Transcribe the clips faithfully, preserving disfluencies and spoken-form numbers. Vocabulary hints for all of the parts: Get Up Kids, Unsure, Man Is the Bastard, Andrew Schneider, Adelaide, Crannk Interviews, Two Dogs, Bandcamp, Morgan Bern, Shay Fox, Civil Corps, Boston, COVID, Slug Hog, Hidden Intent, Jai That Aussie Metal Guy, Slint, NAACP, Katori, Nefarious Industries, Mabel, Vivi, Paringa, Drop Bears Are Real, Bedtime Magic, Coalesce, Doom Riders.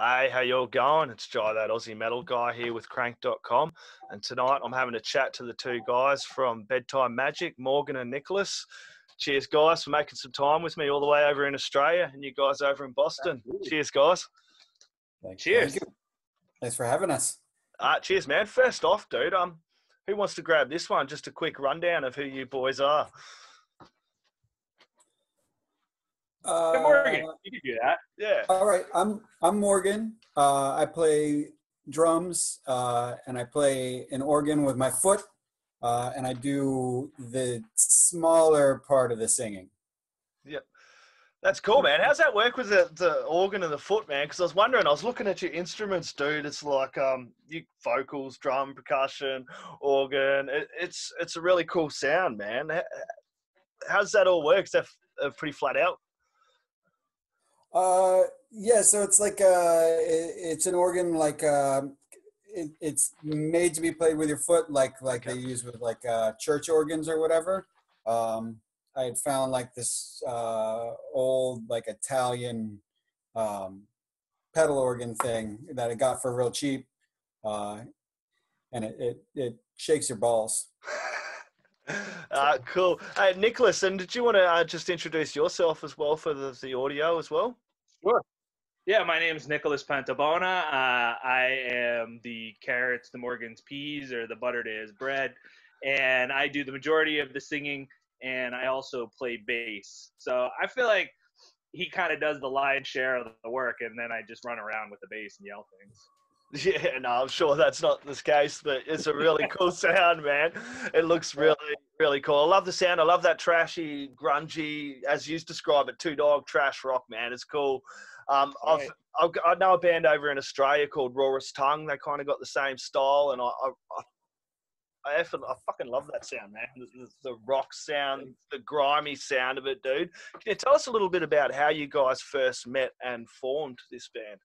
Hey, how y'all going? It's Jai, that Aussie Metal Guy, here with Crank dot com, and tonight I'm having a chat to the two guys from Bedtime Magic, Morgan and Nicholas. Cheers, guys, for making some time with me all the way over in Australia, and you guys over in Boston. Cheers, guys. Thanks. Cheers. Thank you. Thanks for having us. Uh, cheers, man. First off, dude, um, who wants to grab this one? Just a quick rundown of who you boys are. Uh, hey, Morgan, you can do that. Yeah. All right, I'm I'm Morgan. Uh, I play drums uh, and I play an organ with my foot, uh, and I do the smaller part of the singing. Yep, that's cool, man. How's that work with the the organ and the foot, man? Because I was wondering, I was looking at your instruments, dude. It's like um, you vocals, drum, percussion, organ. It, it's it's a really cool sound, man. How's that all work? Is that pretty flat out? Uh, yeah, so it's like, uh, it, it's an organ, like, uh, it, it's made to be played with your foot, like, like okay. they use with like, uh, church organs or whatever. Um, I had found like this, uh, old, like Italian, um, pedal organ thing that I got for real cheap. Uh, and it, it, it shakes your balls. Uh, cool. Hey, Nicholas, and did you want to uh, just introduce yourself as well for the, the audio as well? Sure. Yeah, my name is Nicholas Pantabona. Uh, I am the carrots, the Morgan's peas, or the butter to his bread. And I do the majority of the singing, and I also play bass. So I feel like he kind of does the lion's share of the work, and then I just run around with the bass and yell things. Yeah, no, I'm sure that's not the case, but it's a really cool sound, man. It looks really, really cool. I love the sound. I love that trashy, grungy, as you describe it, two dog trash rock, man. It's cool. Um, I've, I've, I know a band over in Australia called Rawest Tongue. They kind of got the same style, and I, I, I I fucking love that sound, man. The, the rock sound, the grimy sound of it, dude. Can you tell us a little bit about how you guys first met and formed this band?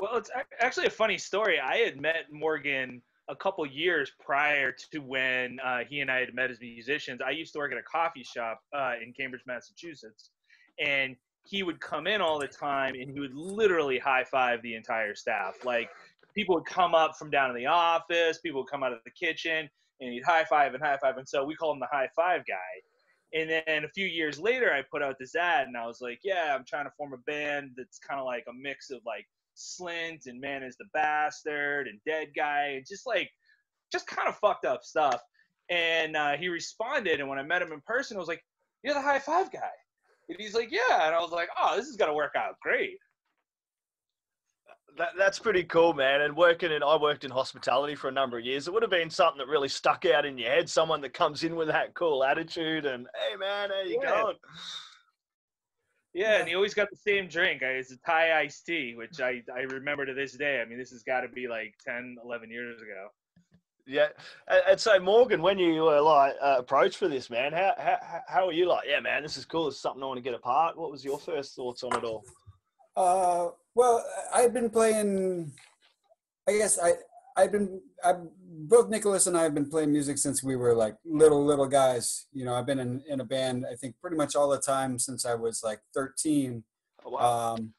Well, it's actually a funny story. I had met Morgan a couple years prior to when uh, he and I had met as musicians. I used to work at a coffee shop uh, in Cambridge, Massachusetts, and he would come in all the time, and he would literally high-five the entire staff. Like, people would come up from down in the office, people would come out of the kitchen, and he'd high-five and high-five, and so we called him the high-five guy. And then a few years later, I put out this ad, and I was like, yeah, I'm trying to form a band that's kind of like a mix of, like, Slint and Man Is the Bastard and Dead Guy and just like just kind of fucked up stuff. And uh, he responded, and when I met him in person, I was like, you're the high five guy. And he's like, yeah. And I was like, oh, this is gonna work out great. That, that's pretty cool, man. And working in, I worked in hospitality for a number of years. It would have been something that really stuck out in your head, someone that comes in with that cool attitude and, hey man, how you yeah. going? Yeah, and he always got the same drink. It's a Thai iced tea, which I, I remember to this day. I mean, this has got to be like ten, eleven years ago. Yeah. And, and so, Morgan, when you were like uh, approached for this, man, how, how how were you like, yeah, man, this is cool. It's something I want to get a part. What was your first thoughts on it all? Uh, well, I've been playing, I guess I, I've been, I both Nicholas and I have been playing music since we were like little, little guys. You know, I've been in, in a band, I think pretty much all the time since I was like thirteen. Oh, wow. Um,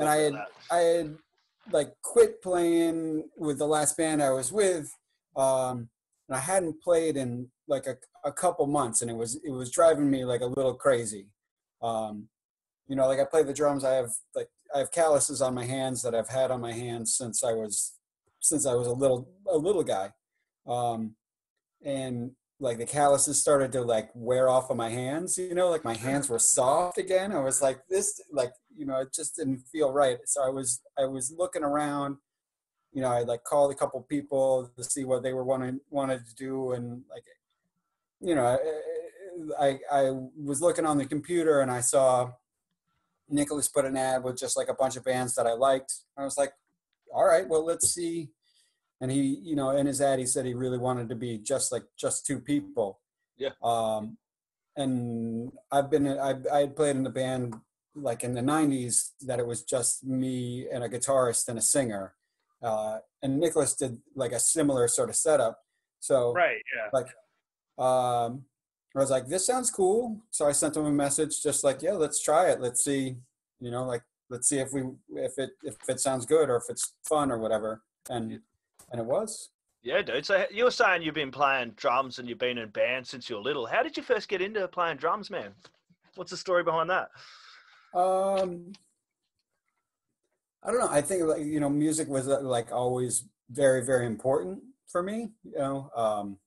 and I had, that. I had like quit playing with the last band I was with. Um, and I hadn't played in like a, a couple months, and it was, it was driving me like a little crazy. Um, you know, like I play the drums. I have like, I have calluses on my hands that I've had on my hands since I was since I was a little, a little guy. Um, and like the calluses started to like wear off on my hands, you know, like my hands were soft again. I was like this, like, you know, it just didn't feel right. So I was, I was looking around, you know, I like called a couple people to see what they were wanting, wanted to do. And like, you know, I, I was looking on the computer, and I saw Nicholas put an ad with just like a bunch of bands that I liked. I was like, all right, well, let's see. And he, you know, in his ad, he said he really wanted to be just like just two people. Yeah. Um, and I've been, I, I had played in a band like in the nineties that it was just me and a guitarist and a singer. Uh, and Nicholas did like a similar sort of setup. So, right, yeah. Like, um, I was like, this sounds cool. So I sent him a message just like, yeah, let's try it. Let's see, you know, like let's see if we if it if it sounds good or if it's fun or whatever. And yeah. and it was. Yeah, dude. So you were saying you've been playing drums and you've been in bands since you were little. How did you first get into playing drums, man? What's the story behind that? Um, I don't know. I think, like, you know, music was like always very, very important for me, you know, um,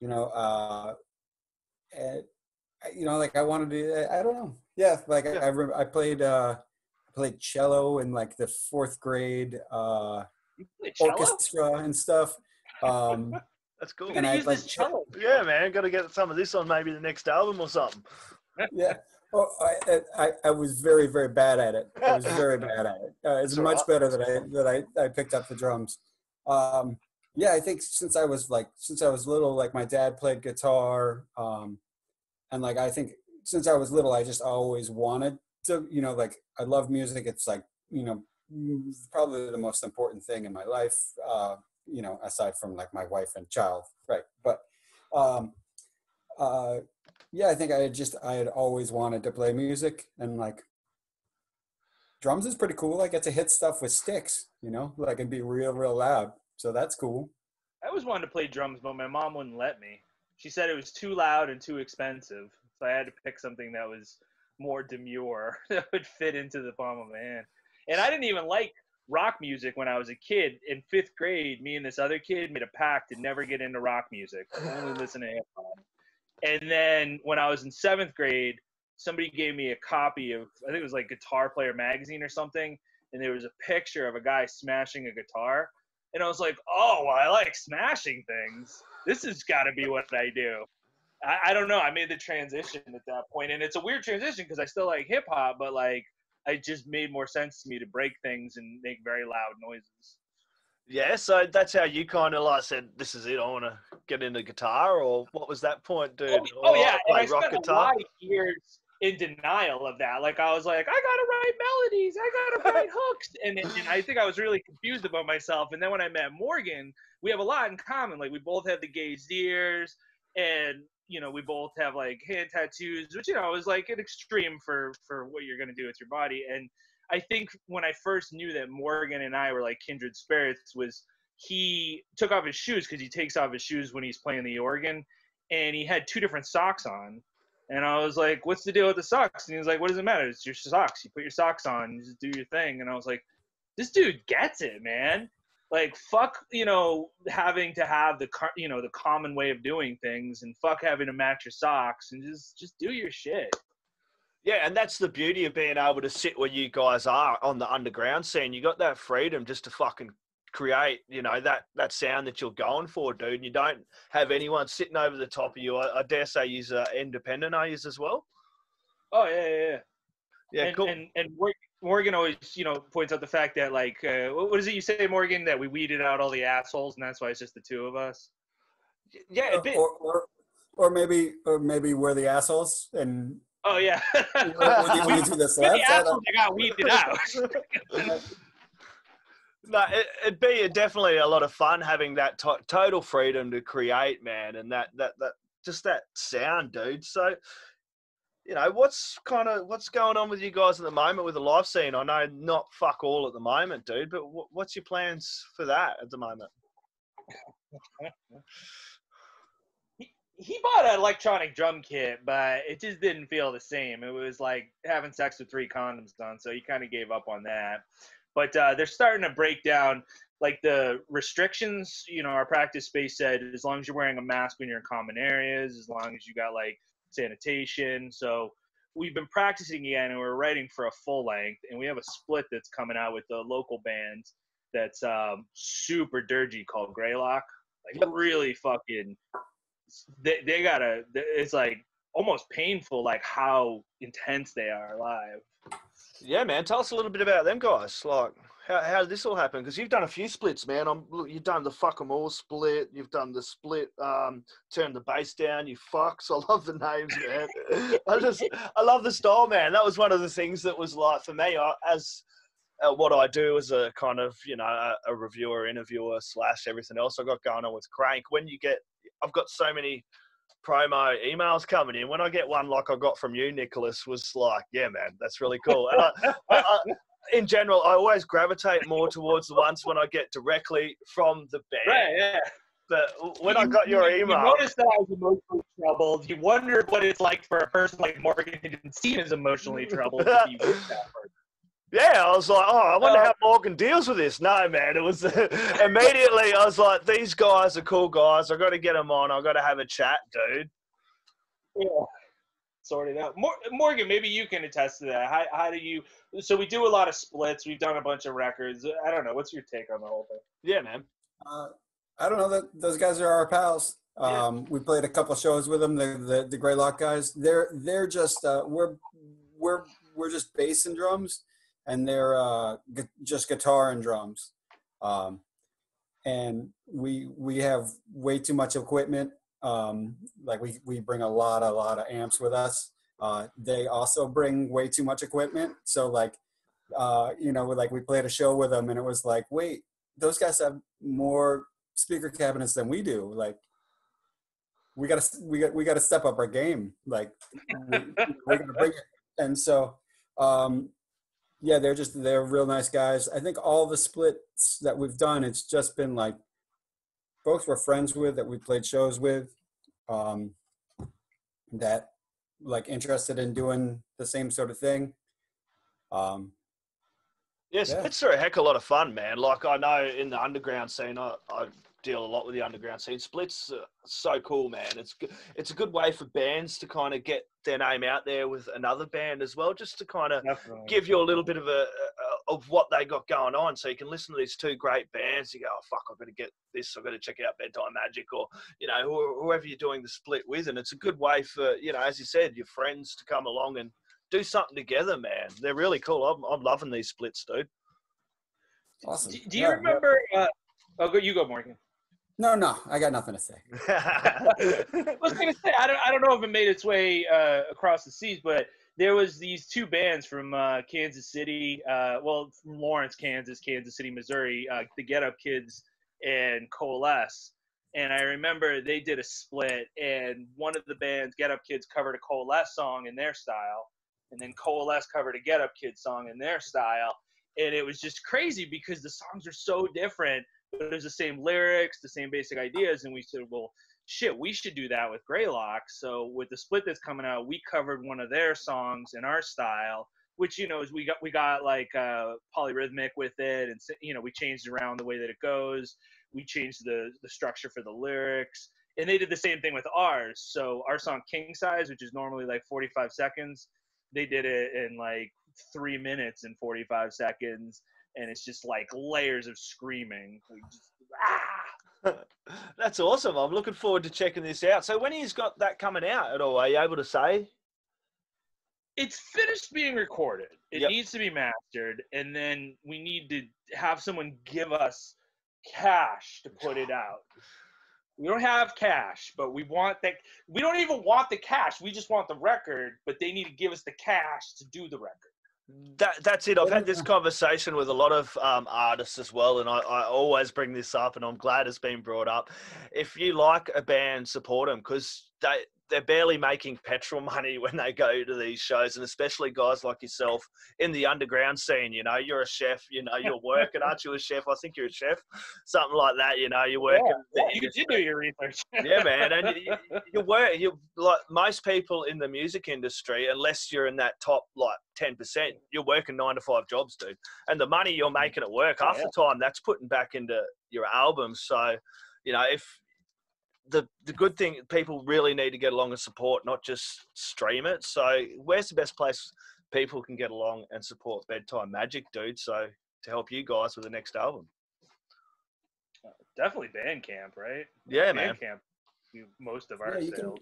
you know, uh, it, you know, like I wanted to, I don't know. Yeah. Like yeah. I, I, re- I played, uh, played cello in like the fourth grade, uh, orchestra and stuff. Um, that's cool. And I use like, this cello. Yeah, man, got to get some of this on maybe the next album or something. Yeah. Oh, I, I I was very very bad at it. I was very bad at it. Uh, it's much better that I that I, I picked up the drums. Um, yeah, I think since I was like since I was little, like my dad played guitar, um, and like I think since I was little, I just always wanted to. You know, like I love music. It's like, you know, probably the most important thing in my life, uh, you know, aside from like my wife and child, right? But um, uh, yeah, I think I had just I had always wanted to play music, and like drums is pretty cool. I get to hit stuff with sticks, you know, like, and be real real loud, so that's cool. I always wanted to play drums, but my mom wouldn't let me. She said it was too loud and too expensive, so I had to pick something that was more demure that would fit into the palm of my hand. And I didn't even like rock music when I was a kid. In fifth grade, me and this other kid made a pact to never get into rock music, only listen to hip hop. And then when I was in seventh grade, somebody gave me a copy of, I think it was like Guitar Player Magazine or something, and there was a picture of a guy smashing a guitar. And I was like, oh, well, I like smashing things. This has got to be what I do. I, I don't know. I made the transition at that point. And it's a weird transition because I still like hip hop, but like, it just made more sense to me to break things and make very loud noises. Yeah, so that's how you kind of like said, this is it, I want to get into guitar, or what was that point, dude? Oh, oh yeah, I, I spent guitar. a lot of years in denial of that. Like, I was like, I got to write melodies, I got to write hooks, and, and I think I was really confused about myself. And then when I met Morgan, we have a lot in common. Like, we both have the gauged ears, and, you know, we both have like hand tattoos, which, you know, is like an extreme for, for what you're going to do with your body. And I think when I first knew that Morgan and I were like kindred spirits was he took off his shoes, because he takes off his shoes when he's playing the organ, and he had two different socks on. And I was like, what's the deal with the socks? And he was like, what does it matter? It's your socks. You put your socks on, you just do your thing. And I was like, this dude gets it, man. Like, fuck, you know, having to have the, you know, the common way of doing things, and fuck having to match your socks, and just, just do your shit. Yeah, and that's the beauty of being able to sit where you guys are on the underground scene. You got that freedom just to fucking create, you know, that, that sound that you're going for, dude. And you don't have anyone sitting over the top of you. I, I dare say you're uh, independent, I use as well. Oh, yeah, yeah, yeah. Yeah, and, cool. And, and we're, Morgan always, you know, points out the fact that, like, uh, what is it you say, Morgan, that we weeded out all the assholes, and that's why it's just the two of us? Yeah, a bit. Or, or, or maybe, or maybe we're the assholes, and oh yeah, we're, we're, we're the, the assholes that got weeded out. No, it, it'd be a, definitely a lot of fun having that to- total freedom to create, man, and that that that just that sound, dude. So. You know, what's kind of what's going on with you guys at the moment with the live scene? I know not fuck all at the moment, dude, but w- what's your plans for that at the moment? he, he bought an electronic drum kit, but it just didn't feel the same. It was like having sex with three condoms on, so he kind of gave up on that. But uh, they're starting to break down, like, the restrictions. You know, our practice space said as long as you're wearing a mask when you're in common areas, as long as you got, like, sanitation. So we've been practicing again, and we're writing for a full length, and we have a split that's coming out with the local band that's um super dirgy called Greylock. Like, really fucking they, they gotta it's like almost painful, like, how intense they are live. Yeah, man, tell us a little bit about them guys. Like, how, how did this all happen? Because you've done a few splits, man. I'm, you've done the fuck 'em all split. You've done the split, um, turn the bass down, you fucks. I love the names, man. I just, I love the style, man. That was one of the things that was like, for me, I, as uh, what I do as a kind of, you know, a, a reviewer, interviewer, slash everything else I got going on with Crank. When you get, I've got so many promo emails coming in. When I get one like I got from you, Nicholas, was like, yeah, man, that's really cool. And I, I, I, in general, I always gravitate more towards the ones when I get directly from the band. Right, yeah. But when you, I got your email... You noticed that I was emotionally troubled. You wondered what it's like for a person like Morgan who didn't seem as emotionally troubled to be with that person. Yeah, I was like, oh, I wonder uh, how Morgan deals with this. No, man, it was immediately I was like, these guys are cool guys. I've got to get them on. I've got to have a chat, dude. Yeah, sort it out. Mor Morgan, maybe you can attest to that. How, how do you – so we do a lot of splits. We've done a bunch of records. I don't know. What's your take on the whole thing? Yeah, man. Uh, I don't know. That those guys are our pals. Um, yeah. We played a couple shows with them, the, the, the Greylock guys. They're, they're just uh, – we're, we're, we're just bass and drums. And they're uh, gu just guitar and drums. Um, and we we have way too much equipment. Um, like we, we bring a lot, a lot of amps with us. Uh, they also bring way too much equipment. So like, uh, you know, like we played a show with them and it was like, wait, those guys have more speaker cabinets than we do. Like we gotta, we got, we gotta step up our game. Like we, we're gonna bring it. And so, um, yeah, they're just, they're real nice guys. I think all the splits that we've done, it's just been like folks we're friends with that we played shows with um, that like interested in doing the same sort of thing. Um, yeah, yeah, splits are a heck of a lot of fun, man. Like I know in the underground scene, I, I deal a lot with the underground scene. Splits are so cool, man. It's, it's a good way for bands to kind of get their name out there with another band as well, just to kind of give you a little bit of a, a of what they got going on, so you can listen to these two great bands. You go, oh fuck, I've got to get this, I've got to check out Bedtime Magic, or you know, wh whoever you're doing the split with. And it's a good way for, you know, as you said, your friends to come along and do something together, man. They're really cool. I'm, I'm loving these splits, dude. Awesome. Do, do you yeah, remember uh, oh go you go Morgan. No, no, I got nothing to say. I was gonna say I don't, I don't know if it made its way uh, across the seas, but there was these two bands from uh, Kansas City, uh, well, from Lawrence, Kansas, Kansas City, Missouri, uh, the Get Up Kids and Coalesce. And I remember they did a split, and one of the bands, Get Up Kids, covered a Coalesce song in their style, and then Coalesce covered a Get Up Kids song in their style, and it was just crazy because the songs are so different. But it was the same lyrics, the same basic ideas, and we said, well, shit, we should do that with Greylock. So with the split that's coming out, we covered one of their songs in our style, which, you know, is we got we got like uh, polyrhythmic with it, and you know, we changed around the way that it goes. We changed the the structure for the lyrics, and they did the same thing with ours. So our song King Size, which is normally like forty-five seconds, they did it in like three minutes and forty-five seconds. And it's just like layers of screaming. Just, ah! That's awesome. I'm looking forward to checking this out. So when he's got that coming out at all, are you able to say? It's finished being recorded. It yep. needs to be mastered. And then we need to have someone give us cash to put it out. We don't have cash, but we want that. We don't even want the cash. We just want the record, but they need to give us the cash to do the record. That, that's it. I've had this conversation with a lot of um, artists as well, and I, I always bring this up, and I'm glad it's been brought up. If you like a band, support them, because they, they're barely making petrol money when they go to these shows, and especially guys like yourself in the underground scene. You know, you're a chef, you know, you're working, aren't you a chef? I think you're a chef, something like that, you know, you're working. Yeah, yeah, you did do your research. Yeah, man, and you, you work, you, like most people in the music industry, unless you're in that top, like, ten percent, you're working nine to five jobs, dude. And the money you're making at work, half the time, that's putting back into your albums. So, you know, if the, the good thing, people really need to get along and support, not just stream it. So where's the best place people can get along and support Bedtime Magic, dude? So to help you guys with the next album. Definitely Bandcamp, right? Yeah, man. Bandcamp, you, most of our yeah, sales.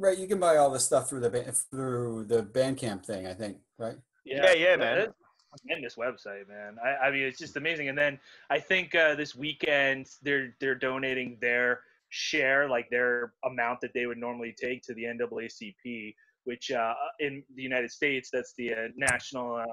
Right, you can buy all this stuff through the through the Bandcamp thing, I think, right? Yeah, yeah, yeah man. And this website, man. I, I mean, it's just amazing. And then I think uh, this weekend they're they're donating their share, like their amount that they would normally take to the N double A C P, which uh, in the United States, that's the uh, National uh,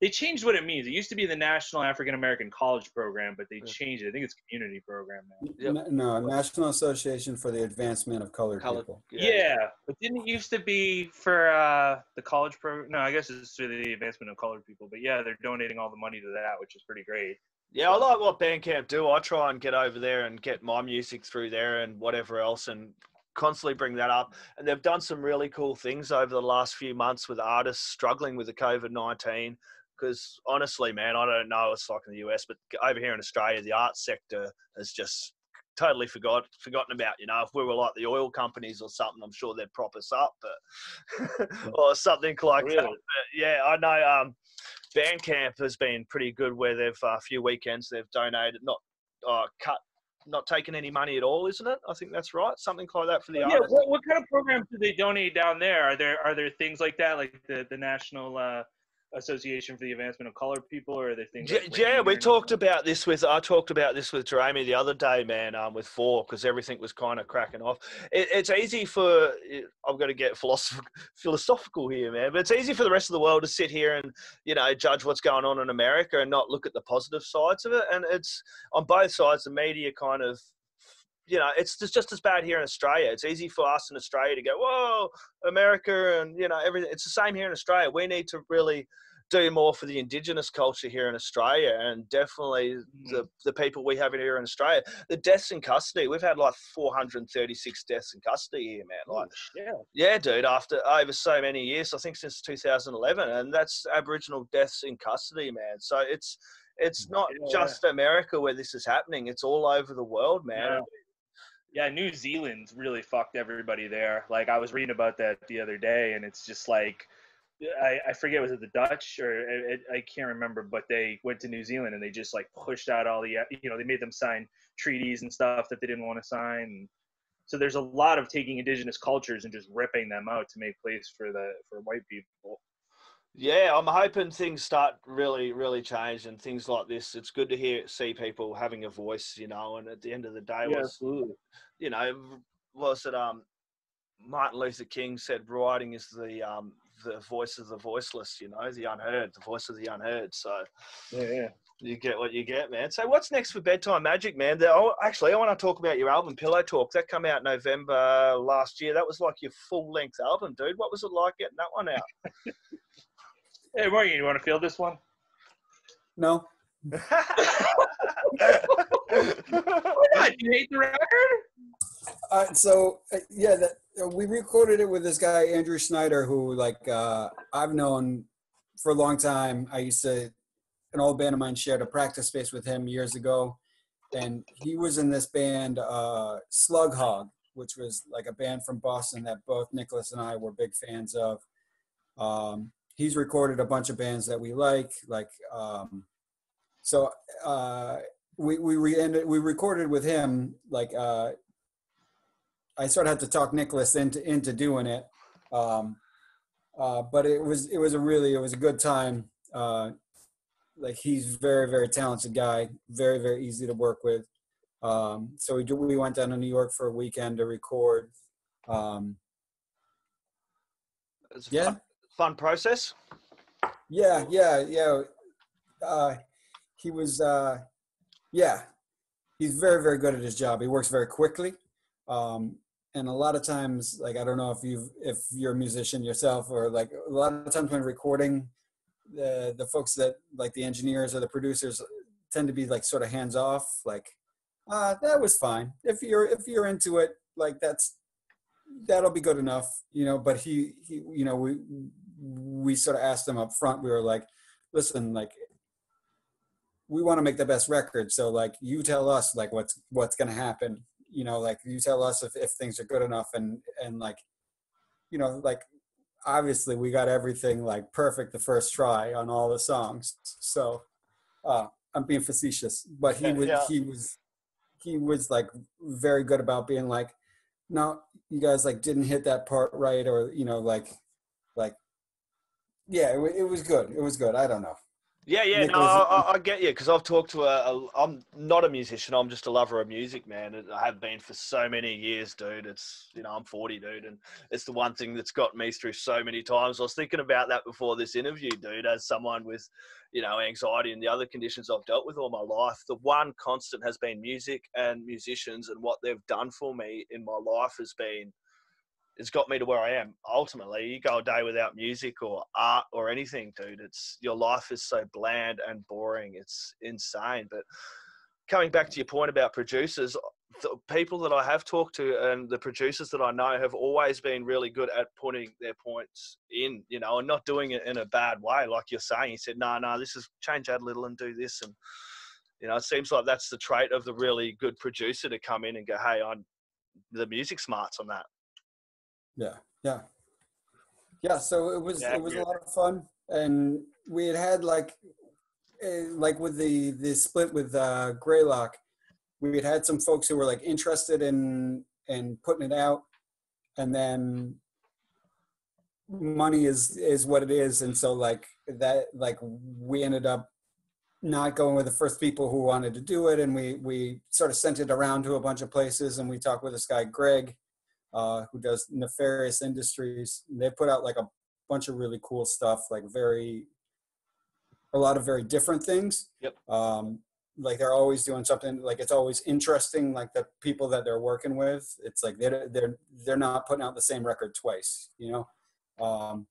They changed what it means. It used to be the National African American College Program, but they changed it. I think it's Community Program now. Yep. No, National Association for the Advancement of Colored Col- People. Yeah. yeah, but didn't it used to be for uh, the college program? No, I guess it's for the advancement of colored people. But yeah, they're donating all the money to that, which is pretty great. Yeah, I like what Bandcamp do. I try and get over there and get my music through there and whatever else and constantly bring that up. And they've done some really cool things over the last few months with artists struggling with the covid nineteen. Because honestly, man, I don't know. It's like in the U S, but over here in Australia, the art sector has just totally forgot, forgotten about, you know. If we were like the oil companies or something, I'm sure they'd prop us up, but or something like really? that. But yeah, I know um, Bandcamp has been pretty good where they've a uh, few weekends they've donated, not uh, cut, not taken any money at all, isn't it? I think that's right. Something like that for the yeah, artists. What, what kind of programs do they donate down there? Are there are there things like that, like the the national? Uh... Association for the Advancement of Colored People, or are there things? Like yeah, we talked about this with. I talked about this with Jeremy the other day, man. Um, with four, because everything was kind of cracking off. It, it's easy for I'm going to get philosoph- philosophical here, man. But it's easy for the rest of the world to sit here and you know judge what's going on in America and not look at the positive sides of it. And it's on both sides. The media kind of. You know, it's just as bad here in Australia. It's easy for us in Australia to go, whoa, America, and, you know, everything. It's the same here in Australia. We need to really do more for the Indigenous culture here in Australia and definitely mm-hmm. the, the people we have here in Australia. The deaths in custody, we've had like four hundred thirty-six deaths in custody here, man. Like, yeah. yeah, dude, after over so many years, I think since two thousand eleven, and that's Aboriginal deaths in custody, man. So it's, it's not yeah. just America where this is happening. It's all over the world, man. Yeah. Yeah, New Zealand's really fucked everybody there. Like, I was reading about that the other day, and it's just like, I, I forget, was it the Dutch? Or I, I can't remember, but they went to New Zealand, and they just, like, pushed out all the, you know, they made them sign treaties and stuff that they didn't want to sign. So there's a lot of taking Indigenous cultures and just ripping them out to make place for the for white people. Yeah, I'm hoping things start really, really change and things like this. It's good to hear, see people having a voice, you know. And at the end of the day, yeah, was, absolutely. you know, was it um, Martin Luther King said, "Writing is the um, the voice of the voiceless," you know, the unheard, the voice of the unheard. So, yeah, yeah. You get what you get, man. So, what's next for Bedtime Magic, man? The, oh, actually, I want to talk about your album, Pillow Talk. That came out November last year. That was like your full length album, dude. What was it like getting that one out? Hey, Morgan, you want to feel this one? No. What? You hate the record? Uh, so, uh, yeah, that, uh, we recorded it with this guy, Andrew Schneider, who, like, uh, I've known for a long time. I used to, an old band of mine shared a practice space with him years ago. And he was in this band, uh, Slug Hog, which was, like, a band from Boston that both Nicholas and I were big fans of. Um, He's recorded a bunch of bands that we like, like, um, so uh, we we re- ended, we recorded with him, like, uh, I sort of had to talk Nicholas into into doing it, um, uh, but it was, it was a really, it was a good time, uh, like, he's very, very talented guy, very, very easy to work with, um, so we, do, we went down to New York for a weekend to record, um, yeah. Fun. Fun process. Yeah, yeah, yeah. Uh, he was, uh, yeah, he's very, very good at his job. He works very quickly, um, and a lot of times, like, I don't know if you've, if you're a musician yourself, or like a lot of times when recording, the the folks that like the engineers or the producers tend to be like sort of hands off. Like, ah, uh, that was fine. If you're if you're into it, like that's that'll be good enough, you know. But he, he you know, we. we sort of asked them up front. We were like, listen, like, we want to make the best record. So like, you tell us like what's, what's going to happen, you know, like you tell us if, if things are good enough. And, and like, you know, like, obviously we got everything like perfect the first try on all the songs. So uh, I'm being facetious, but he was, yeah. he was, he was like very good about being like, no, you guys like didn't hit that part right. Or, you know, like, like, yeah, it was good. It was good. I don't know. Yeah, yeah, Nicholas, no, I, I get you, because I've talked to a, a... I'm not a musician, I'm just a lover of music, man. I have been for so many years, dude. It's, you know, I'm forty, dude, and it's the one thing that's got me through so many times. I was thinking about that before this interview, dude, as someone with, you know, anxiety and the other conditions I've dealt with all my life. The one constant has been music and musicians, and what they've done for me in my life has been... it's got me to where I am. Ultimately, you go a day without music or art or anything, dude, it's, your life is so bland and boring. It's insane. But coming back to your point about producers, the people that I have talked to and the producers that I know have always been really good at putting their points in, you know, and not doing it in a bad way. Like you're saying, you said, no, no, this is change that a little and do this. And, you know, it seems like that's the trait of the really good producer, to come in and go, hey, I'm the music smarts on that. Yeah, yeah, yeah. So it was, yeah, it was yeah. a lot of fun, and we had had like, like with the the split with uh, Greylock, we had had some folks who were like interested in in putting it out, and then money is is what it is, and so like that, like we ended up not going with the first people who wanted to do it, and we we sort of sent it around to a bunch of places, and we talked with this guy Greg. Uh, who does Nefarious Industries. They put out like a bunch of really cool stuff, like very, a lot of very different things. Yep. Um, like they're always doing something, like it's always interesting, like the people that they're working with, it's like they're, they're, they're not putting out the same record twice, you know? Um,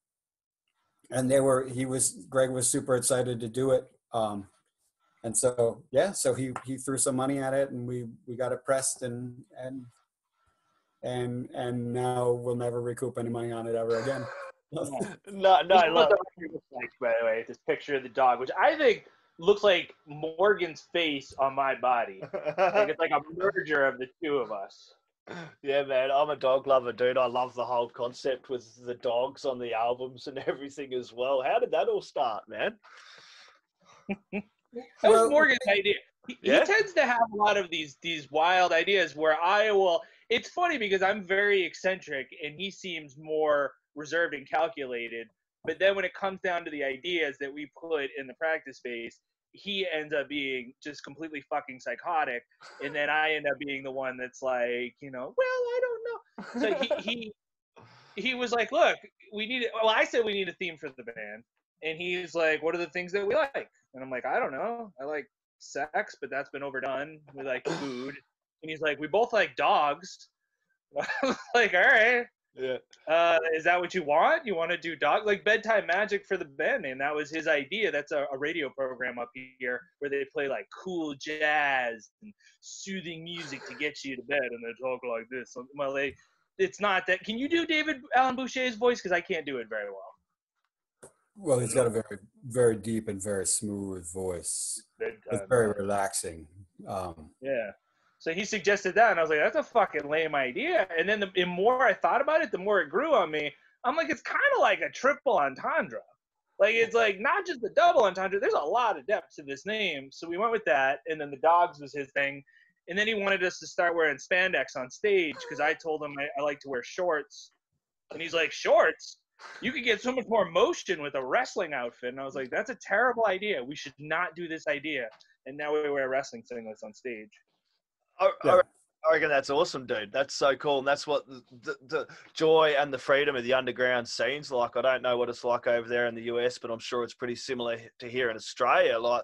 and they were, he was, Greg was super excited to do it. Um, and so, yeah, so he, he threw some money at it, and we, we got it pressed, and, and, and and now we'll never recoup any money on it ever again. no, no, I love it. By the way, this picture of the dog, which I think looks like Morgan's face on my body. Like it's like a merger of the two of us. Yeah, man, I'm a dog lover, dude. I love the whole concept with the dogs on the albums and everything as well. How did that all start, man? That well, was Morgan's idea. He, yeah? he tends to have a lot of these these wild ideas where I will... It's funny because I'm very eccentric and he seems more reserved and calculated. But then when it comes down to the ideas that we put in the practice space, he ends up being just completely fucking psychotic. And then I end up being the one that's like, you know, well, I don't know. So he he, he was like, look, we need – well, I said we need a theme for the band. And he's like, what are the things that we like? And I'm like, I don't know. I like sex, but that's been overdone. We like food. And he's like, we both like dogs. I was like, all right. Yeah. Uh, is that what you want? You want to do dog? Like Bedtime Magic for the band, and that was his idea. That's a, a radio program up here where they play like cool jazz and soothing music to get you to bed, and they talk like this. Well, they, it's not that. Can you do David Alan Boucher's voice? Because I can't do it very well. Well, he's got a very, very deep and very smooth voice. Bedtime. It's very relaxing. Um, yeah. So he suggested that, and I was like, that's a fucking lame idea. And then the, the more I thought about it, the more it grew on me. I'm like, it's kind of like a triple entendre. Like, it's like not just the double entendre. There's a lot of depth to this name. So we went with that, and then the dogs was his thing. And then he wanted us to start wearing spandex on stage because I told him I, I like to wear shorts. And he's like, shorts? You could get so much more motion with a wrestling outfit. And I was like, that's a terrible idea. We should not do this idea. And now we wear wrestling singlets on stage. I, yeah. I reckon that's awesome, dude. That's so cool. And that's what the, the, the joy and the freedom of the underground scene's like. I don't know what it's like over there in the U S, but I'm sure it's pretty similar to here in Australia. Like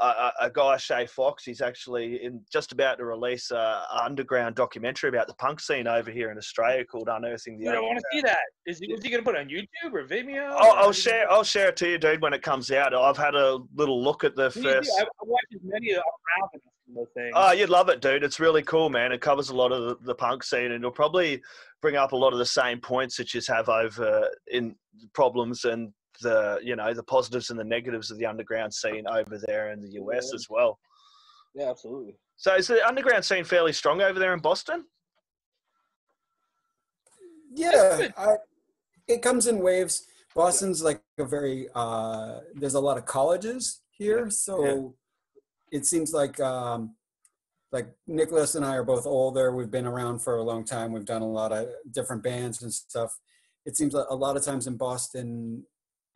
uh, a guy, Shay Fox, he's actually in, just about to release an underground documentary about the punk scene over here in Australia called Unearthing the Underground. I want to see that. Is he, is he going to put it on YouTube or Vimeo? I'll, or I'll, share, I'll share it to you, dude, when it comes out. I've had a little look at the me first... I've watched as many of the things. Oh, you'd love it, dude. It's really cool, man. It covers a lot of the, the punk scene, and it'll probably bring up a lot of the same points that you have over in problems and the, you know, the positives and the negatives of the underground scene over there in the U S yeah. as well. Yeah, absolutely. So is the underground scene fairly strong over there in Boston? Yeah, I, it comes in waves. Boston's yeah. like a very, uh, there's a lot of colleges here, yeah. so... Yeah. It seems like um, like Nicholas and I are both older. We've been around for a long time. We've done a lot of different bands and stuff. It seems like a lot of times in Boston,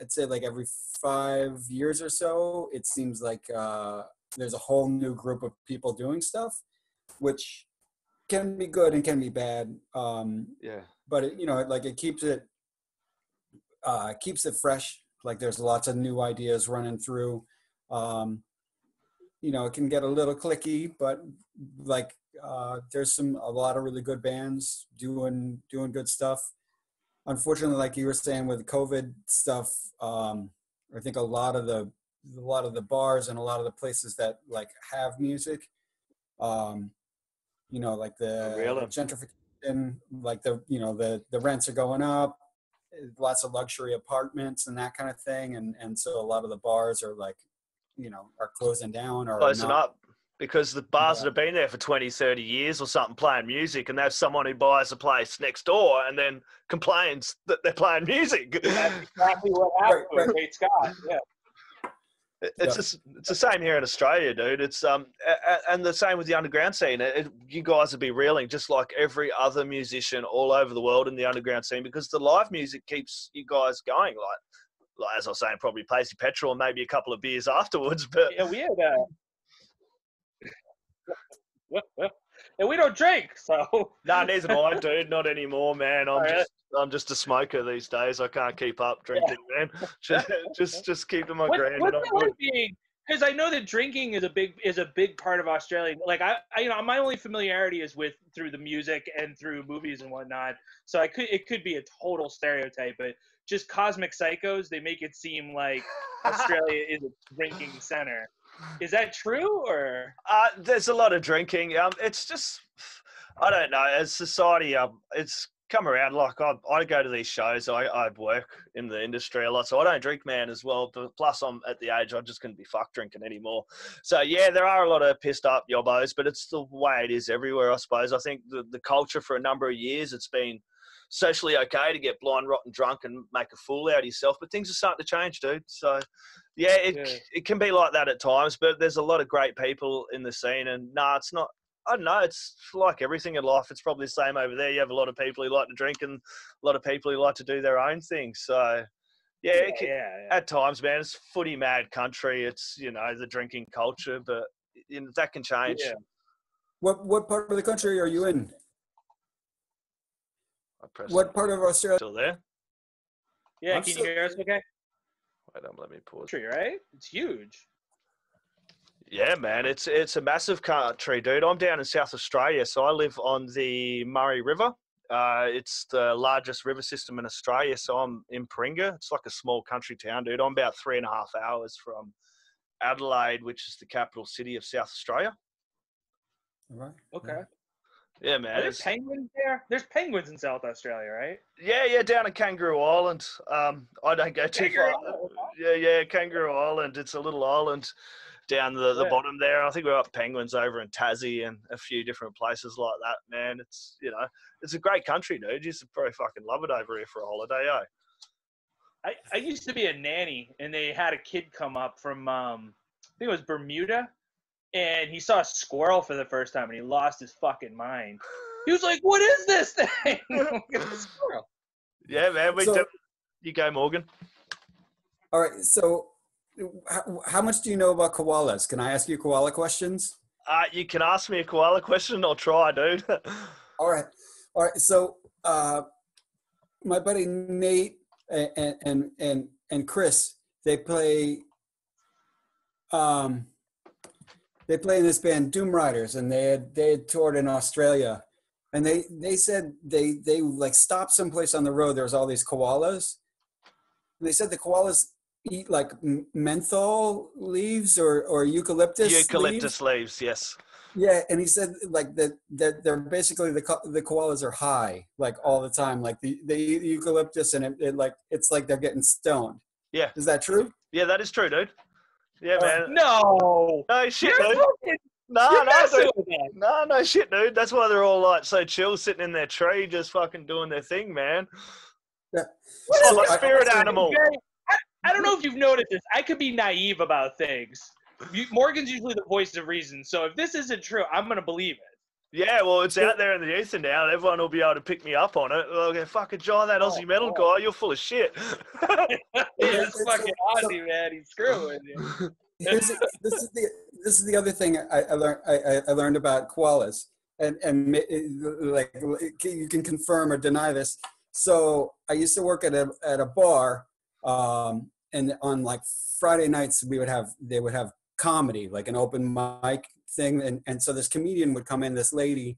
I'd say like every five years or so, it seems like uh, there's a whole new group of people doing stuff, which can be good and can be bad. Um, yeah. But it, you know, it, like it keeps it uh, keeps it fresh. Like there's lots of new ideas running through. Um, you know, it can get a little clicky, but like uh, there's some a lot of really good bands doing doing good stuff. Unfortunately, like you were saying with COVID stuff, um, I think a lot of the a lot of the bars and a lot of the places that like have music, um, you know, like the really? gentrification, like the you know the the rents are going up, lots of luxury apartments and that kind of thing, and and so a lot of the bars are like, you know, are closing down or closing not. up. Because the bars yeah. that have been there for twenty, thirty years or something playing music, and there's someone who buys a place next door and then complains that they're playing music. That's exactly what happened with Great Scott. Yeah. It's, just, it's the same here in Australia, dude. It's um, and the same with the underground scene. It, you guys would be reeling just like every other musician all over the world in the underground scene, because the live music keeps you guys going. Like, like as I was saying, probably Pacey Petrol and maybe a couple of beers afterwards. But yeah, we had uh, and we don't drink, so no, nah, neither do I, dude. Not anymore, man. I'm just, I'm just a smoker these days. I can't keep up drinking, yeah. man. Just, just, just keep to my what, grand. Because I know that drinking is a big, is a big part of Australia. Like I, I, you know, my only familiarity is with through the music and through movies and whatnot. So I could, it could be a total stereotype, but just cosmic psychos. They make it seem like Australia is a drinking center. Is that true, or uh, there's a lot of drinking? Um, it's just, I don't know. As society, um, it's come around. Like I, I go to these shows. I, I work in the industry a lot, so I don't drink, man, as well. But plus, I'm at the age I just couldn't be fuck drinking anymore. So yeah, there are a lot of pissed up yobbos, but it's the way it is everywhere, I suppose. I think the the culture for a number of years, it's been socially okay to get blind, rotten, drunk, and make a fool out of yourself. But things are starting to change, dude. So. Yeah, it yeah. it can be like that at times, but there's a lot of great people in the scene, and no, nah, it's not. I don't know. It's like everything in life. It's probably the same over there. You have a lot of people who like to drink, and a lot of people who like to do their own thing. So, yeah, yeah, it can, yeah, yeah. at times, man, it's footy mad country. It's you know the drinking culture, but you know, that can change. Yeah. What what part of the country are you in? What part of Australia? Still there? Yeah, I'm can still... you hear us? Okay. I don't let me pause. Country, right? It's huge. Yeah, man, it's it's a massive country, dude. I'm down in South Australia, so I live on the Murray River. Uh, it's the largest river system in Australia, so I'm in Paringa. It's like a small country town, dude. I'm about three and a half hours from Adelaide, which is the capital city of South Australia. All right. Okay. Yeah, man. Are there penguins there? There's penguins in South Australia, right? Yeah, yeah, down in Kangaroo Island. Um, I don't go too Kangaroo far. Island. Yeah, yeah, Kangaroo Island. It's a little island down the, the yeah. bottom there. I think we've got penguins over in Tassie and a few different places like that, man. It's, you know, it's a great country, dude. You should probably fucking love it over here for a holiday, eh? I, I used to be a nanny, and they had a kid come up from, um, I think it was Bermuda. And he saw a squirrel for the first time, and he lost his fucking mind. He was like, "What is this thing?" Look at the squirrel. Yeah, man. We so, do. You go, Morgan. All right. So, how, how much do you know about koalas? Can I ask you koala questions? Uh, you can ask me a koala question. I'll try, dude. All right. All right. So, uh, my buddy Nate and and and and Chris, they play. Um. They play in this band Doom Riders, and they had they had toured in Australia, and they they said they they like stopped someplace on the road. There was all these koalas, and they said the koalas eat like menthol leaves or or eucalyptus eucalyptus leaves. leaves yes. Yeah, and he said like that that they're basically the ko the koalas are high like all the time. Like the they eat eucalyptus, and it, it like it's like they're getting stoned. Yeah, is that true? Yeah, that is true, dude. Yeah, man. No. No shit, dude. Fucking, no, no, dude. no, no shit, dude. That's why they're all like so chill, sitting in their tree, just fucking doing their thing, man. Yeah. What so, is a spirit I, animal? I, I don't know if you've noticed this. I could be naive about things. You, Morgan's usually the voice of reason, so if this isn't true, I'm gonna believe it. Yeah, well, it's out there in the ether now, and everyone will be able to pick me up on it. They'll go, fucking John, that Aussie oh, metal oh. guy, you're full of shit. yeah, it's fucking Aussie, man. He's screwing with you. This is the this is the other thing I, I learned I, I learned about Coalesce, and and like you can confirm or deny this. So I used to work at a at a bar, um, and on like Friday nights we would have they would have comedy, like an open mic thing, and, and so this comedian would come in, this lady,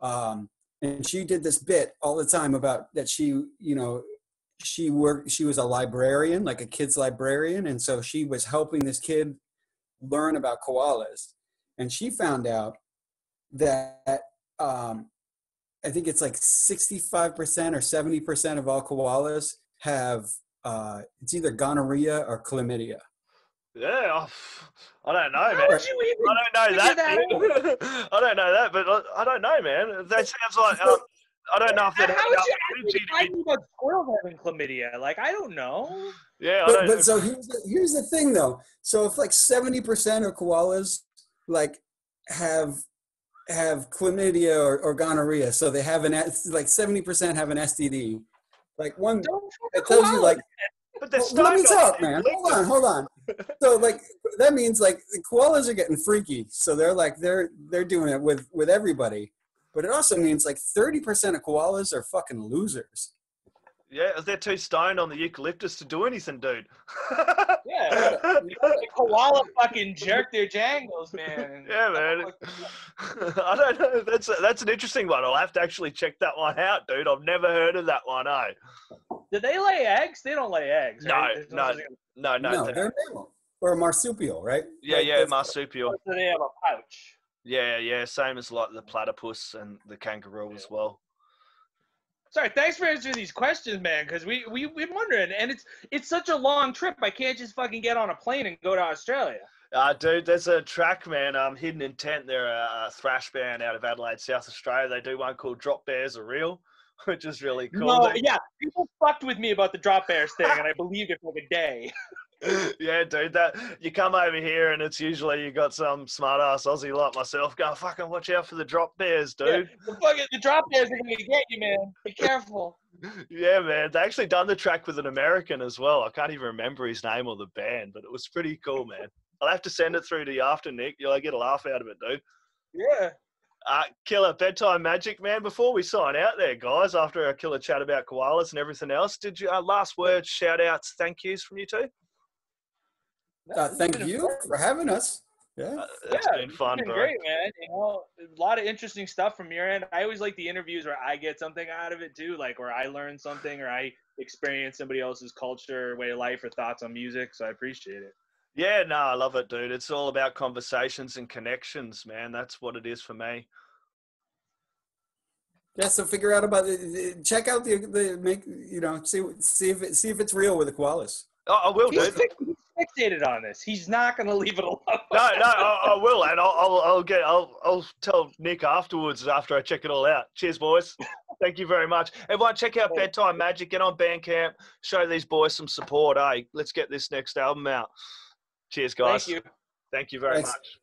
um, and she did this bit all the time about that she, you know, she worked, she was a librarian, like a kid's librarian, and so she was helping this kid learn about koalas, and she found out that um, I think it's like sixty-five percent or seventy percent of all koalas have, uh, it's either gonorrhea or chlamydia. Yeah, I don't know, How man. You even I don't know that. that I don't know that, but I, I don't know, man. That sounds like um, I don't know if that. How would you actually find a squirrel having chlamydia? Like, I don't know. Yeah, but, I don't but know. So here's the, here's the thing, though. So if like seventy percent of koalas like have have chlamydia or, or gonorrhea, so they have an like seventy percent have an S T D. Like one, don't it tells koala. you like. But well, let me talk, man. Hold on, hold on. So, like, that means like the koalas are getting freaky. So they're like they're they're doing it with with everybody. But it also means like thirty percent of koalas are fucking losers. Yeah, they're too stoned on the eucalyptus to do anything, dude. Yeah, the koala fucking jerk their jangles, man. Yeah, man. I don't know. That's a, that's an interesting one. I'll have to actually check that one out, dude. I've never heard of that one, eh? Do they lay eggs? They don't lay eggs, right? No, no, no, no. No, they're a mammal. Or a marsupial, right? Yeah, like, yeah, marsupial. So they have a pouch. Yeah, yeah, same as like the platypus and the kangaroo yeah. as well. Sorry, thanks for answering these questions, man, because we, we, we're wondering. And it's it's such a long trip. I can't just fucking get on a plane and go to Australia. Uh, dude, there's a track, man, um, Hidden Intent. They're a, a thrash band out of Adelaide, South Australia. They do one called Drop Bears Are Real, which is really cool. No, dude. Yeah, people fucked with me about the Drop Bears thing, and I believed it for like a day. Yeah, dude, that you come over here and it's usually you got some smart-ass Aussie like myself going, fucking watch out for the Drop Bears, dude. Yeah, the, fucking, the Drop Bears are going to get you, man. Be careful. Yeah, man. They actually done the track with an American as well. I can't even remember his name or the band, but it was pretty cool, man. I'll have to send it through to you after, Nick. You'll get a laugh out of it, dude. Yeah. Uh, killer bedtime magic, man. Before we sign out there, guys, after our killer chat about koalas and everything else, did you uh, last words, shout outs, thank yous from you two? Uh, thank you fun. for having us. Yeah, uh, it's yeah, been fun, been bro. Great, man. You know, a lot of interesting stuff from your end. I always like the interviews where I get something out of it too, like where I learn something or I experience somebody else's culture, way of life, or thoughts on music. So I appreciate it. Yeah, no, I love it, dude. It's all about conversations and connections, man. That's what it is for me. Yeah, so figure out about it. Check out the the make you know see see if it, see if it's real with the koalas. Oh, I will, dude. Fixated on this. He's not going to leave it alone. No, no, I, I will, and I'll, I'll, I'll get, I'll, I'll tell Nick afterwards after I check it all out. Cheers, boys. Thank you very much. Everyone, check out Bedtime Magic. Get on Bandcamp. Show these boys some support. Hey, let's get this next album out. Cheers, guys. Thank you. Thank you very Thanks. much.